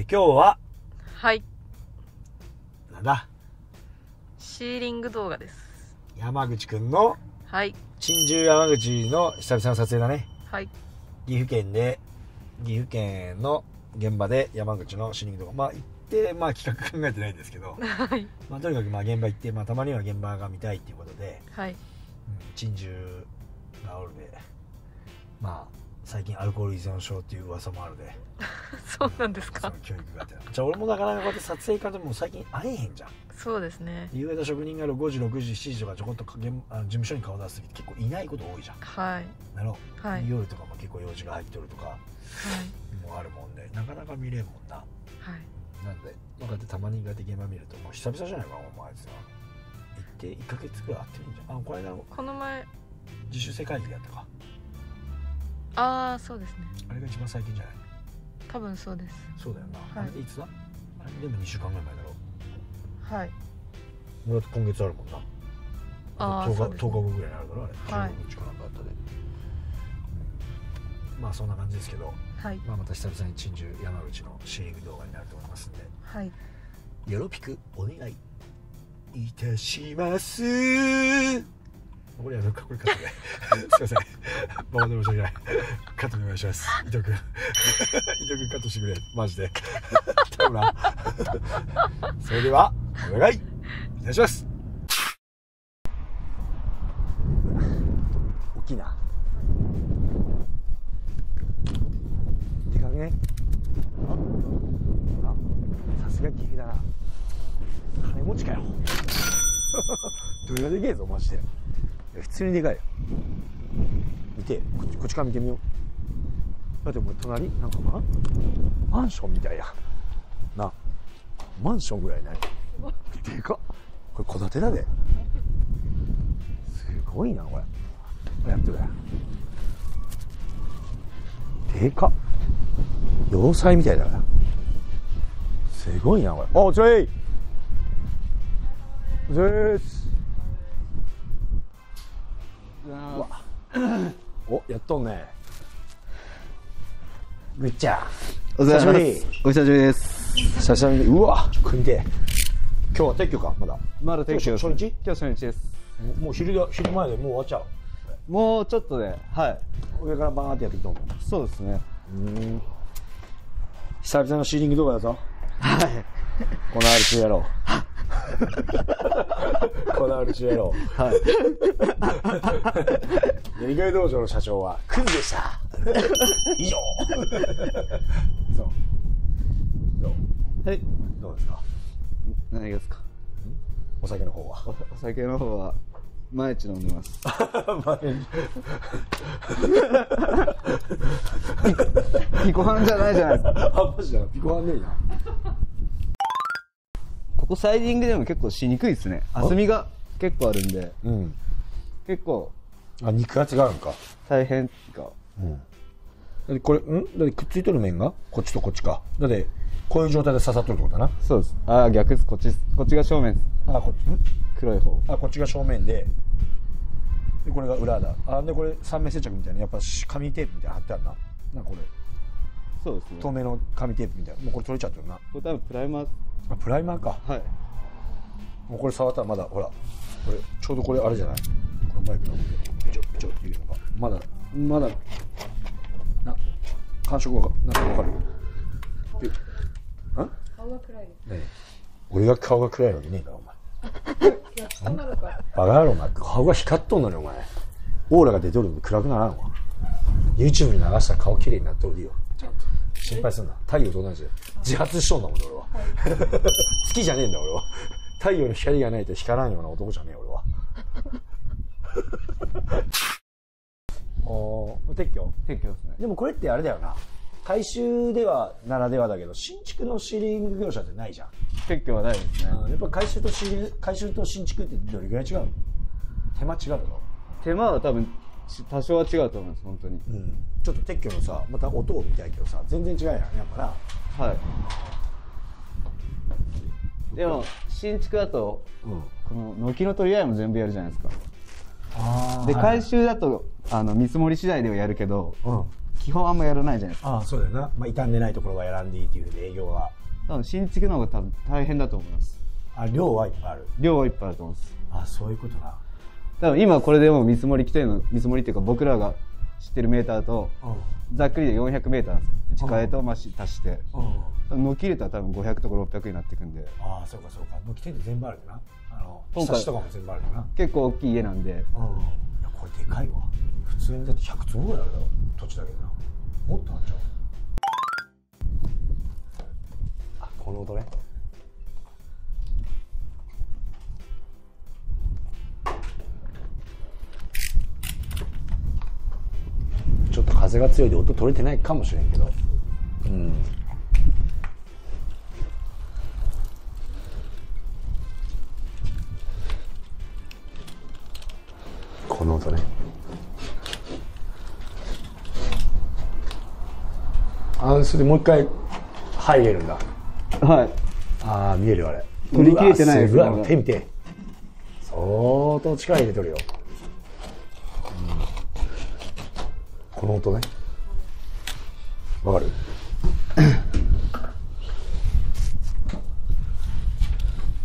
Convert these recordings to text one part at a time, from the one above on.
今日ははいなんだシーリング動画です。山口くんのはい珍獣山口の久々の撮影だね。はい岐阜県の現場で山口のシーリング動画まあ行ってまあ企画考えてないんですけど、はいまあとにかくまあ現場行ってまあたまには現場が見たいっていうことではい珍獣がおるでまあ最近アルコール依存症っていう噂もあるでそうなんですか。教育がてじゃあ俺もなかなかこうやって撮影家でも最近会えへんじゃん。そうですね。夕方職人が5時6時7時とかちょこっと事務所に顔出す時結構いないこと多いじゃん。はいなの、はい、夜とかも結構用事が入ってるとか、はい、もうあるもんでなかなか見れんもんな。はいなんでこうやってたまに現場見るともう久々じゃないかお前さ行って1ヶ月くらい会ってるんじゃん。あこれだこの前自主世界でやったか。ああそうですね。あれが一番最近じゃない。多分そうです。そうだよな。はい、あれいつだ。あれでも2週間ぐらい前だろう。はい。もう今月あるもんな。ああ10日、ね、10日後ぐらいにあるだろあれ。はい。15日かなんかあったで。まあそんな感じですけど。はい。まあまた久々に珍獣山口のシーリング動画になると思いますんで。はい。よろぴくお願いいたします。これやるかこれカットで。すいません。バカで申し訳ない。カットお願いします。伊藤君。伊藤君カットしてくれ。マジで。頼むな。それではお願いお願いします。大きいな。でかくね。あ、さすが岐阜だな。金持ちかよ。どれがでけえぞマジで。普通にでかいよ。見てこっちから見てみよう。だってもう隣なんかマンションみたいやな。マンションぐらいないでかっ。これ戸建てだで。すごいなこれ。やってくれ。でかっ。要塞みたいだからすごいなこれ。おうちょいお疲れですお、やっとんね。ぐっちゃんお久しぶり。お久しぶりです。久しぶり。うわ組で今日は撤去か。まだ撤去。初日今日初日です。もう昼前でもう終わっちゃう。もうちょっとではい上からバーンってやっていくと思う。そうですね。うん久々のシーリング動画だぞ。はいこの RC やろうこだわりしやろう。はい。やりがい道場の社長はクズでした。以上。そう。はい。どうですか。何がですか。お酒の方は。お酒の方は毎日飲んでます。ピコハンじゃないじゃないですか。あ、マジだ。ピコハンねえな。ここサイディングでも結構しにくいですね。厚みが結構あるんで、うん、結構あ肉厚があるんか大変か、うん、だってこれんだってくっついとる面がこっちとこっちか。だってこういう状態で刺さっとるってことだな。そうです。ああ逆です。こっちが正面です。あこっち黒い方あこっちが正面でこれが裏だ。あでこれ三面接着みたいなやっぱ紙テープみたいな貼ってあるな。なんかこれそうですね透明の紙テープみたいな。もうこれ取れちゃってるな。これ多分プライマープライマーか。はいもうこれ触ったらまだほらこれちょうどこれあれじゃないこのマイクのペチョペチョっていうのがまだな感触がなんか分かる。あ顔が暗いね。俺が顔が暗いのにねえなお前バカ野郎お前顔が光っとんのにお前オーラが出とるのに暗くならんわ。 YouTube に流したら顔綺麗になっとるよちゃんと。心配すんな。太陽と同じで自発しとんだもん俺は、はい、好きじゃねえんだ俺は。太陽の光がないと光らんような男じゃねえ俺はお撤去ですね。でもこれってあれだよな大衆ではならではだけど新築のシーリング業者ってないじゃん。撤去はないですね。やっぱ改修と新築ってどれぐらい違うの。手間違うだろ。手間は多分多少は違うと思います本当に、うん、ちょっと撤去のさまた音を見たいけどさ全然違うやんやっぱな。はいでも新築だと、うん、この軒の取り合いも全部やるじゃないですか。あで改修だと、はい、見積もり次第ではやるけど、うん、基本あんまやらないじゃないですか。ああ、そうだよな。まあ、傷んでないところがやらんでいいっていうふうで営業は。多分新築の方が多分大変だと思います。あ、量はいっぱいある。量はいっぱいあると思います。あ、そういうことな。多分今これでもう見積もり規定の見積もりっていうか僕らが知ってるメーターと、うん、ざっくりで400メーターなんですよ。打ち替えとまし足して、うん、軒入れたら多分500とか600になっていくんで。ああ、そうかそうか。軒入れ全部あるな。今回とかも全部あるな。結構大きい家なんで。うん、いやこれでかいわ。普通にだって100坪ぐらいあるだろ土地だけどな。もっとあっちゃう。あ、この音ね。ちょっと風が強いで音取れてないかもしれんけど、うん、この音ね。アンスでもう一回入れるんだ。はい。ああ、見えるよあれ。取り切れてないです。うわ、手見て。相当力入れてるよ。この音ね、わかる？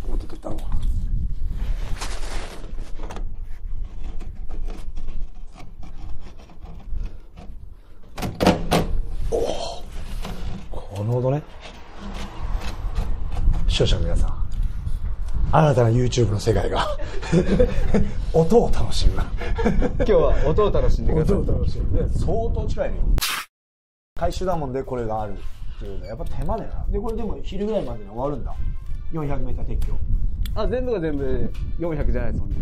音出たわ。おお、この音ね。視聴者の皆さん、新たな YouTube の世界が音を楽しむ今日は音を楽しんでください。音を楽しんで相当近いね。回収だもんでこれがあるっていうのはやっぱ手間だよな。でこれでも昼ぐらいまでに終わるんだ。400m 撤去。あ、全部が全部400じゃないですもんね。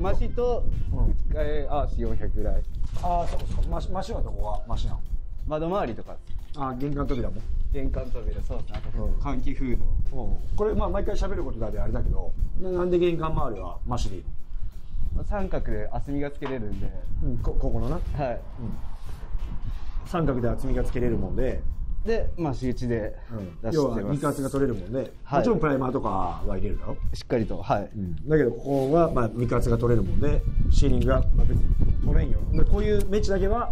マシと打ち替えアーシ400ぐらい。ああ、そうそう。マシはどこがマシなの？窓周りとか。あ、玄関扉も。玄関扉、そうですね。換気フード、うん、これまあ毎回喋ることだであれだけど、なんで玄関周りはマシでいいの？三角で厚みがつけれるんで、うん、このな、はい、うん、三角で厚みがつけれるもんで、でまあ仕打ちで出してます、うん、要は肉厚が取れるもんで、はい、もちろんプライマーとかは入れるだろしっかりと、はい、うん、だけどここはまあ肉厚が取れるもんでシーリングがまあ別に取れんよ。でこういうメッチだけは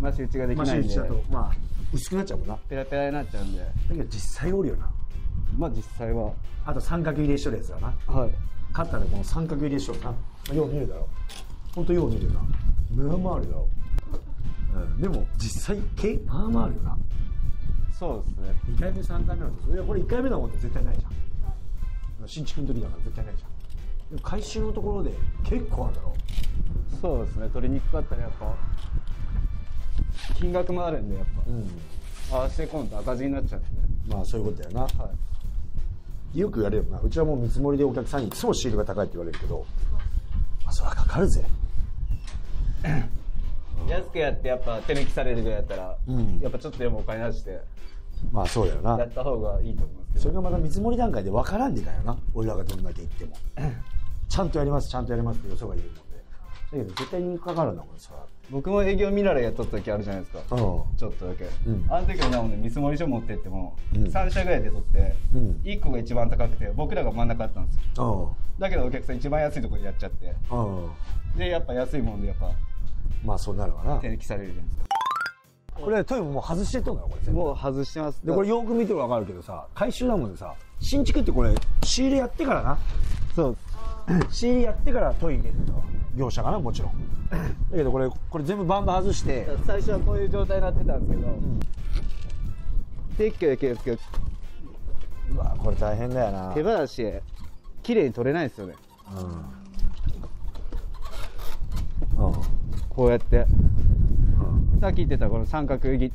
まあ仕打ちができないんで、まあ仕打ちだとまあ薄くなっちゃうもんな。ペラペラになっちゃうんで。だけど実際おるよな。まあ実際は。あと三角入れしとるやつだな。はい。カッターでこの三角入れしとるな。よう見るだろ。ほんとよう見るよな。まあまああるだろ。うん。でも実際系まあまああるよな。そうですね。2回目3回目なんです。いやこれ1回目だもんって絶対ないじゃん。新築の時だから絶対ないじゃん。でも改修のところで結構あるだろ。そうですね。取りにくかったらやっぱ。金額もあるんでやっぱ、うん、ああしてこんと赤字になっちゃうんで、まあそういうことだよな、はい、よく言われるよな。うちはもう見積もりでお客さんにいつもシールが高いって言われるけど、まあそりゃかかるぜ安くやってやっぱ手抜きされるぐらいだったら、うん、やっぱちょっとでもお金出してまあそうだよなやった方がいいと思うんですけど、それがまた見積もり段階で分からんでいかんよな。俺らがどんだけ言ってもちゃんとやりますちゃんとやりますって予想が言うもんで、だけど絶対にかかるんだもんさ。僕も営業見られやっとった時あるじゃないですか、ちょっとだけ、うん、あの時はなので見積もり書持ってっても3社ぐらいで取って1個が一番高くて僕らが真ん中あったんですよ。だけどお客さん一番安いところでやっちゃって、でやっぱ安いもんでやっぱまあそうなるわな、手抜きされるじゃないですか。これトイレもう外してとんだろこれ。もう外してます。でこれよく見ても分かるけどさ、改修なもんでさ、新築ってこれ仕入れやってからな。そう仕入れやってからトイレ入れると業者かなもちろんだけどこれ全部バンバン外して、最初はこういう状態になってたんですけど、うん、撤去できるんですけど、うわこれ大変だよな。手放し綺麗に取れないですよね、うんうん、こうやって、うん、さっき言ってたこの三角切り、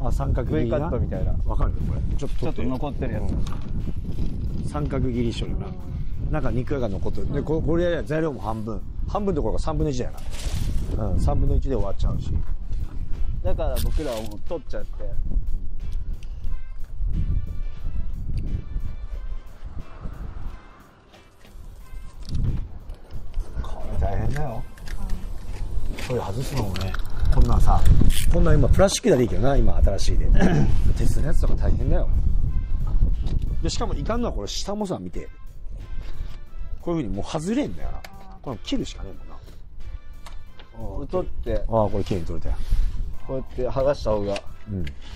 あ三角切りな V カットみたいな、わかるこれちょっと残ってるやつ、うん、三角切りしとるな、中肉が残ってる。でこれやりゃ材料も半分どころか3分の1だよな、うん、3分の1で終わっちゃうし、だから僕らはもう取っちゃって、これ大変だよ、これ外すのもね。こんなんさ、こんなん今プラスチックだでいいけどな、今新しいで鉄のやつとか大変だよ。でしかもいかんのはこれ下もさ、見てこういうふうにもう外れんだよな。これ切るしかねえもんな。取って、ああこれ綺麗に取れたよ。こうやって剥がした方が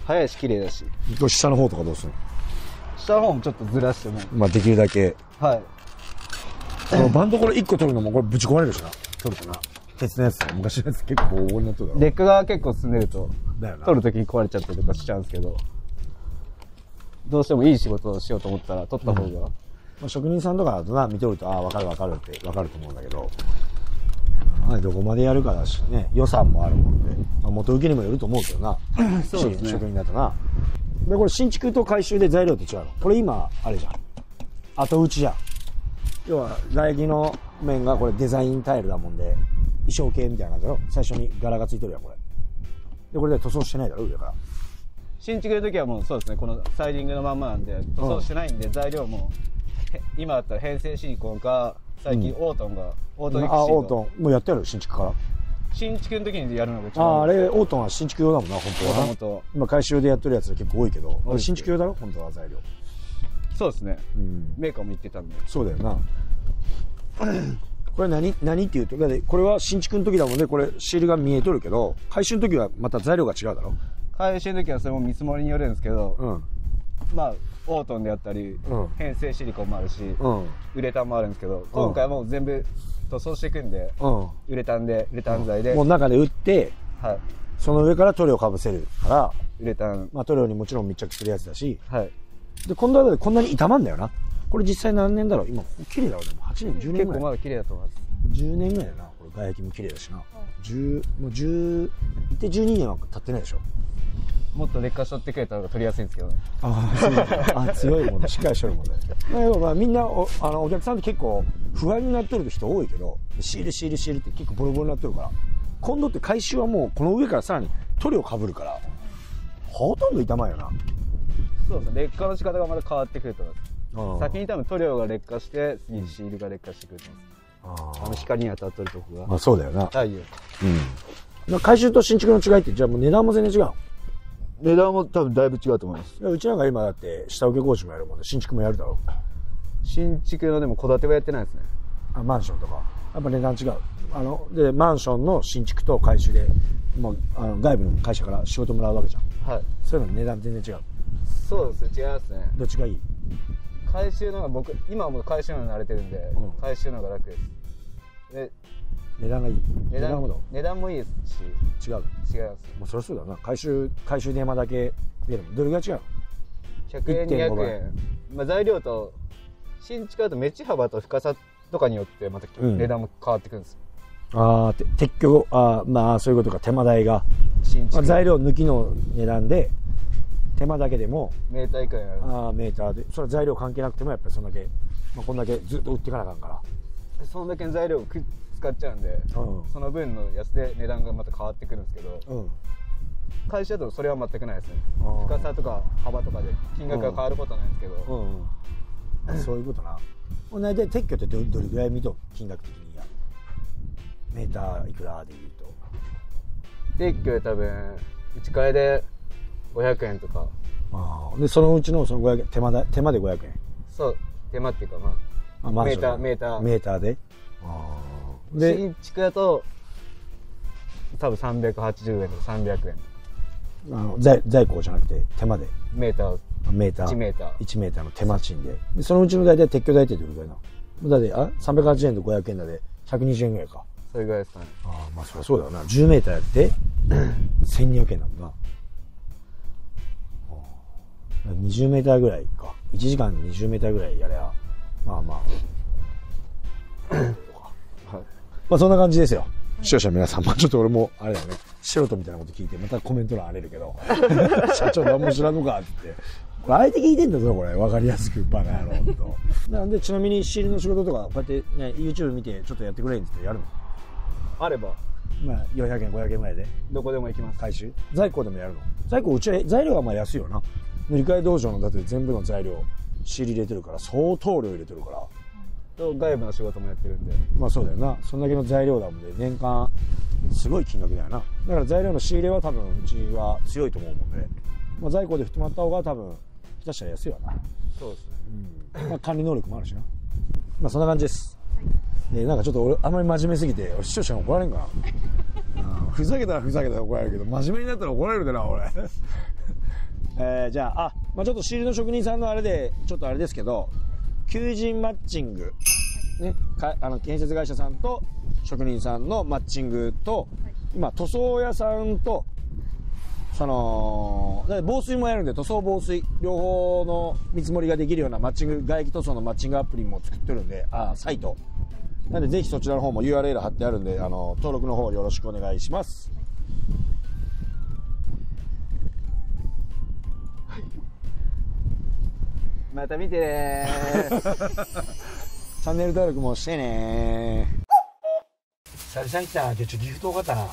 早いし綺麗だし、うん、下の方とかどうする？下の方もちょっとずらしても、まあできるだけ、はい。このバンドこれ1個取るのもこれぶち壊れるしな、取るかな、鉄のやつ、昔のやつ結構大盛りになってるだろ。レックが結構進んでると取るときに壊れちゃったりとかしちゃうんですけど、どうしてもいい仕事をしようと思ったら取った方が、うん、職人さんとかだとな、見とるとああ分かる分かるって分かると思うんだけど、どこまでやるかだしね、予算もあるもんで、まあ、元請けにもよると思うけどな。そうですね、職人だとな。でこれ新築と改修で材料って違うの？これ今あれじゃん、後打ちじゃん。要は唾液の面がこれデザインタイルだもんで衣装系みたいな感じだろ。最初に柄がついてるやんこれで。これで塗装してないだろ上から。新築の時はもうそうですね、このサイディングのまんまなんで塗装してないんで、うん、材料も今だったら編成シリコンか、最近オートンが、うん、オートンエクシード。あ、オートンもうやってる新築から。新築の時にやるのがちょっと、あれオートンは新築用だもんな本当は。元今改修でやってるやつが結構多いけど、新築用だろ本当は材料。そうですね、うん、メーカーも言ってたんで。そうだよな。これ何っていうと、これは新築の時だもんね。これシールが見えとるけど、改修の時はまた材料が違うだろ。改修の時はそれも見積もりによるんですけど、うん、まあオートンであったり、うん、編成シリコンもあるし、うん、ウレタンもあるんですけど、今回はもう全部塗装していくんで、うん、ウレタン材で、うん、もう中で打って、はい、その上から塗料をかぶせるから、ウレタン、まあ、塗料にもちろん密着するやつだし、はい、でこの間でこんなに傷まんだよな。これ実際何年だろう、今綺麗だろ。でも8年、10年ぐらい。結構まだ綺麗だと思います。10年ぐらいだな。これ外壁も綺麗だしな。もう10いって12年は経ってないでしょ。もっと劣化しとってくれた方が取りやすいんですけどね。ああそうだ、ね、あ強いもんね、しっかりしとるもんね。まあみんなお客さんって結構不安になっとる人多いけど、シールって結構ボロボロになっとるから、今度って改修はもうこの上からさらに塗料かぶるからほとんど傷まんよな。そうですね、劣化の仕方がまだ変わってくると思います。先に多分塗料が劣化して、次にシールが劣化してくると思います。あの光に当たってるとこが、まあそうだよな、太陽、うん、改修と新築の違いって、じゃあもう値段も全然違う。値段も多分だいぶ違うと思います。うちなんか今だって下請け工事もやるもんね、新築もやるだろう。新築のでも戸建てはやってないですね。あ、マンションとかやっぱ値段違う。でマンションの新築と改修で、まあ、外部の会社から仕事もらうわけじゃん、はい、そういうの値段全然違う。そうですね、違いますね。どっちがいい？回収の方が僕今はもう回収のに慣れてるんで、うん、回収の方が楽です。で値段がいい。値段もいいですし。違う。違います。まあそりゃそうだな。回収電話だけ出るもん。どれが違うの？100円200円。まあ材料と新築だと目地幅と深さとかによってまた値段も変わってくるんです。うん、ああ撤去、あまあそういうことか、手間代が。新築。材料抜きの値段で。手間だけでもメーター以下になる。ああメーターで、それは材料関係なくてもやっぱりそんだけ、まあ、こんだけずっと売っていかなあかんから、そんだけの材料を使っちゃうんで、うん、その分の安で値段がまた変わってくるんですけど、うん、会社だとそれは全くないですね。深さとか幅とかで金額が変わることはないんですけど、そういうことな。同じで撤去ってどれぐらい見と金額的にやメーターいくらで言うと撤去で多分打ち替えで500円とか。ああでそのうちのその500円手間で500円。そう手間っていうか、まあ、あメーターで。ああで新築だと多分380円とか300円。在庫じゃなくて手間でメーター1メーターの手間賃で、そのうちの大体撤去代ってどれぐらいなの？だって380円と500円だで120円ぐらいか。それぐらいですかね。ああまあそりゃそうだよな。10メーターやって1200円なんだな。20メーターぐらいか。1時間20メーターぐらいやればまあまあ、はい、まあそんな感じですよ、はい、視聴者の皆さん、まあ、ちょっと俺もあれだね、素人みたいなこと聞いてまたコメント欄荒れるけど社長何も知らんのかって言って、これあえて聞いてんだぞこれ、分かりやすくバカ野郎と。なんでちなみにシールの仕事とかこうやってね YouTube 見てちょっとやってくれんって言ってやるのあれば、まあ400円500円ぐらいでどこでも行きます。回収在庫でもやるの？在庫うちは材料がまあ安いよな。塗り替え道場のだって全部の材料仕入れてるから、相当量入れてるから、外部の仕事もやってるんで、まあそうだよな。そんだけの材料だもんで年間すごい金額だよな。だから材料の仕入れは多分うちは強いと思うもんで、まあ、在庫で振ってもらった方が多分下手したら安いわな。そうですね、うん、まあ管理能力もあるしな。まあそんな感じです、はい。なんかちょっと俺あんまり真面目すぎて視聴者に怒られんかな。ふざけたらふざけたら怒られるけど、真面目になったら怒られるでな俺じゃあ、まあ、ちょっとシールの職人さんのあれでちょっとあれですけど、求人マッチング、ね、建設会社さんと職人さんのマッチングと、はい、今塗装屋さんとその防水もやるんで、塗装防水両方の見積もりができるようなマッチング、外壁塗装のマッチングアプリも作ってるんで、サイトなんで、ぜひそちらの方も URL 貼ってあるんで、登録の方よろしくお願いします。はい、また見てねチャンネル登録もしてねさりさん来たな、今日ちょっとギフト多かったな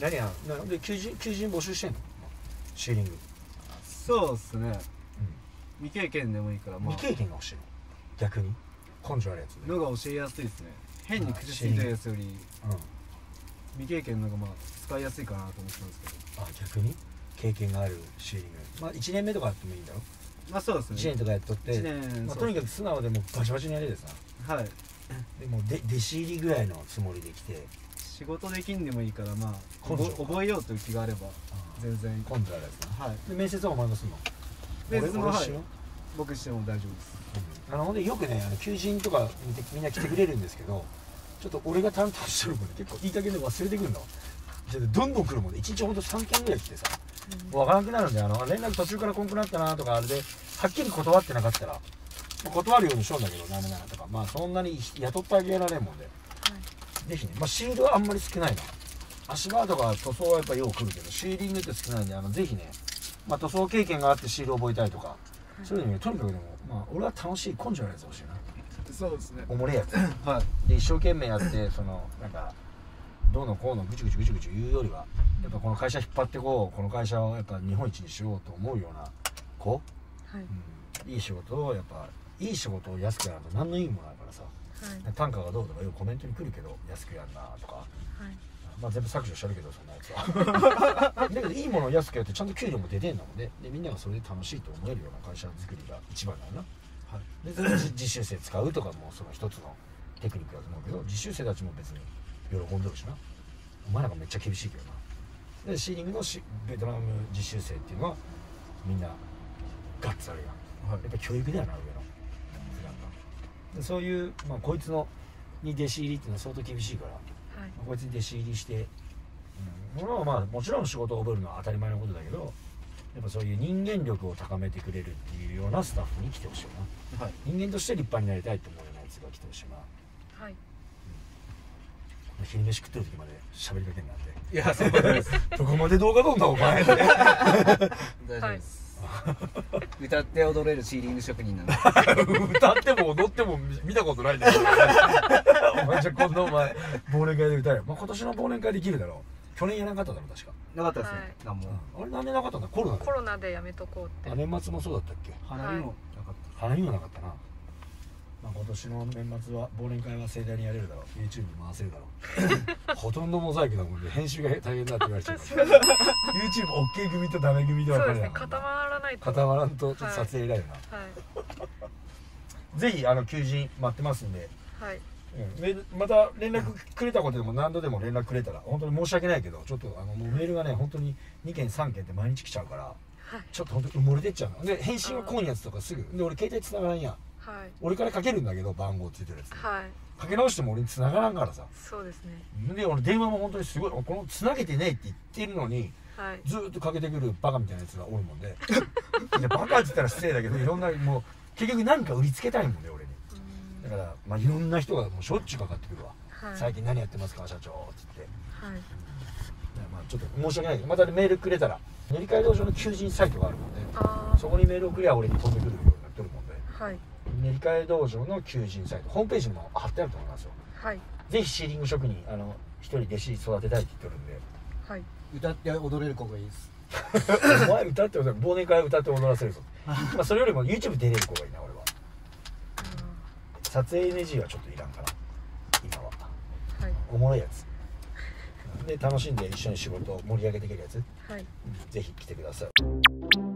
何やんで求人募集してんのシーリング。そうっすね、うん、未経験でもいいから、まあ、未経験が欲しいの、逆に根性あるやつのが教えやすいですね。変に苦しいやつより、未経験のがまあ使いやすいかなと思ってたんですけど、逆に経験があるシーリング、まあ1年目とかあってもいいんだろ。まあそうですね、1年とかやっとって、とにかく素直でもバシバシにやれですな。はい、でも弟子入りぐらいのつもりできて、仕事できんでもいいから、まあ覚えようという気があれば全然根性あるやつな。はい、で面接はお前もすんの？面接も僕しても大丈夫です。ほんでよくね、求人とかみんな来てくれるんですけど、ちょっと俺が担当してるもんね、結構いい加減で忘れてくるの。どんどん来るもんね、1日ほんと3件ぐらい来てさ、分からなくなるんで、連絡途中から来んくなったなとか、あれではっきり断ってなかったら断るようにしようんだけど、ダメだなとか、まあそんなに雇ってあげられんもんで、はい、ぜひね、まあ、シールはあんまり少ないな、足場とか塗装はやっぱよう来るけど、シーリングって少ないんで、ぜひね、まあ、塗装経験があってシール覚えたいとか、そういうのにとにかくでも、まあ、俺は楽しい根性のやつ欲しいな。そうですね、おもれえやつはい、で一生懸命やって、そのなんかどうのこうのぐちぐちぐちぐち言うよりは、やっぱこの会社引っ張ってこう、この会社をやっぱ日本一にしようと思うような子、はい、うん、いい仕事をやっぱいい仕事を安くやると何のいいものないからさ、はい、単価がどうとかよくコメントに来るけど、安くやるなとか、はい、まあ全部削除してるけどそんなやつはだけどいいものを安くやって、ちゃんと給料も出てんだもんね。でみんながそれで楽しいと思えるような会社作りが一番だな、はい、で実習生使うとかもその一つのテクニックだと思うけど、実習生たちも別に喜んでるしな。お前なんかめっちゃ厳しいけどな。でシーリングのベトナム実習生っていうのはみんなガッツあるやん、はい、やっぱ教育だよな、上のでそういう、まあ、こいつのに弟子入りっていうのは相当厳しいから、はい、こいつに弟子入りして、うん、俺はまあもちろん仕事を覚えるのは当たり前のことだけど、やっぱそういう人間力を高めてくれるっていうようなスタッフに来てほしいな、はい、人間として立派になりたいと思うようなやつが来てほしいな。はい、うん、昼飯食ってる時まで喋りかけんなって、いやそうですどこまで動画撮んだお前って大丈夫です、はい歌って踊れるシーリング職人なんで歌っても踊っても見たことないですよお前じゃ今度お前忘年会で歌える、まあ、今年の忘年会できるだろう。去年やらなかっただろ確か。なかったですね、はい、あれなんでなかったんだ。コロナでやめとこうって。年末もそうだったっけ。花見もなかった、花見もなかったな、まあ、今年の年末は忘年会は盛大にやれるだろう、 YouTube に回せるだろうほとんどモザイクだもんで、編集が大変だって言われちゃうからYouTube OK 組とダメ組で分かれない。固まらないと、固まらんとちょっと撮影だよな、はい、ぜひ求人待ってますんで、はい、うん、また連絡くれたことでも何度でも連絡くれたら本当に申し訳ないけど、ちょっともうメールがね本当に2件3件って毎日来ちゃうから、はい、ちょっと本当に埋もれてっちゃうので、返信は今夜とかすぐで俺携帯繋がらんやん、はい、俺からかけるんだけど番号ついてるやつ、はい、かけ直しても俺に繋がらんからさ。そうですね、で俺電話も本当にすごいこの繋げてねえって言ってるのに、はい、ずっとかけてくるバカみたいなやつが多いもんでバカって言ったら失礼だけど、いろんなもう結局何か売りつけたいもんね俺に。だから、まあ、いろんな人がもうしょっちゅうかかってくるわ、はい、最近何やってますか社長って言って、はい、まあちょっと申し訳ないけど、また、ね、メールくれたら練り街道上の求人サイトがあるもんで、そこにメールを送りゃ俺に飛んでくるようになってるもんで、はい、練り替え道場の求人サイトホームページも貼ってあると思いますよ、はい、ぜひシーリング職人一人弟子育てたいって言ってるんで、はい、歌って踊れる子がいいですお前歌って踊る、忘年会歌って踊らせるぞまあそれよりも YouTube 出れる子がいいな俺は撮影 NG はちょっといらんから今は、はい、おもろいやつで楽しんで一緒に仕事を盛り上げていけるやつ、はい、ぜひ来てください。